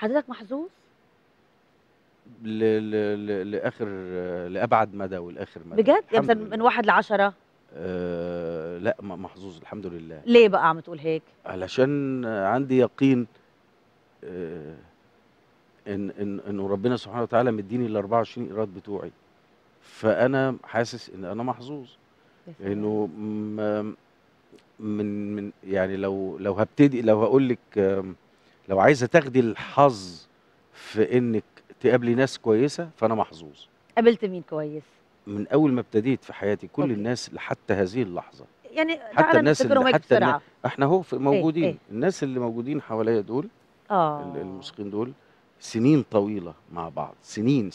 حضرتك محظوظ لاخر لابعد مدى والاخر مدى بجد. يعني مثلا من 1 ل 10 لا محظوظ الحمد لله. ليه بقى عم تقول هيك؟ علشان عندي يقين ان ربنا سبحانه وتعالى مديني ال 24 ايراد بتوعي، فانا حاسس ان انا محظوظ انه من يعني لو هبتدي لو هقول لك لو عايزه تاخدي الحظ في انك تقابلي ناس كويسه فانا محظوظ. قابلت مين كويس؟ من اول ما ابتديت في حياتي كل أوكي. الناس لحتى هذه اللحظه، يعني حتى الناس اللي حتى احنا اهو موجودين ايه. الناس اللي موجودين حواليا دول الموسيقيين دول سنين طويله مع بعض، سنين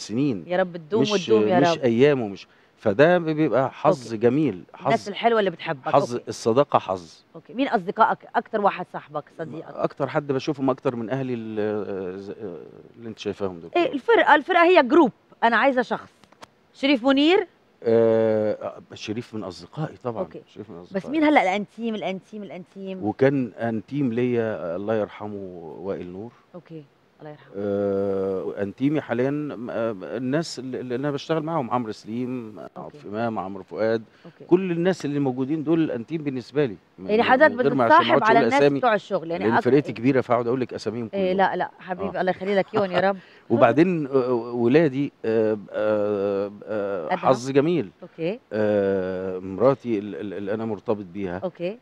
يا رب تدوم وتدوم يا رب، مش ايام ومش، فده بيبقى حظ أوكي. جميل، حظ الناس الحلوه اللي بتحبك، حظ أوكي. الصداقه حظ. اوكي، مين اصدقائك؟ اكتر واحد صاحبك صديقك؟ اكتر حد بشوفهم اكتر من اهلي اللي انت شايفاهم دول. ايه الفرقه هي جروب، انا عايزه شخص. شريف منير؟ شريف من اصدقائي طبعا. أوكي. شريف من اصدقائي. بس مين هلا الانتيم الانتيم الانتيم؟ وكان انتيم ليا الله يرحمه وائل نور. اوكي الله يرحمه. انتيمي حاليا الناس اللي انا بشتغل معاهم عمرو سليم، عاطف امام، عمرو فؤاد، أوكي. كل الناس اللي موجودين دول انتيم بالنسبه لي. يعني حضرتك بتصاحب على الناس بتوع الشغل، يعني لان فرقتي كبيره فاقعد اقول لك اساميهم كلهم. لا لا حبيبي الله يخلي لك يون يا رب. وبعدين ولادي حظ جميل. اوكي. مراتي اللي انا مرتبط بيها. اوكي.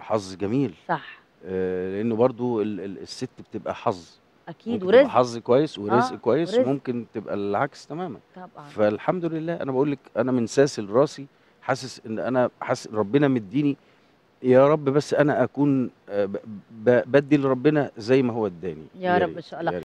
حظ جميل. صح. لانه برضو الست بتبقى حظ اكيد ورزق، حظ كويس ورزق كويس، ممكن تبقى العكس تماما طبعا. فالحمد لله انا بقول لك انا من ساسل راسي حاسس ان انا حاسس ربنا مديني يا رب، بس انا اكون بدي لربنا زي ما هو اداني يا رب ان شاء الله.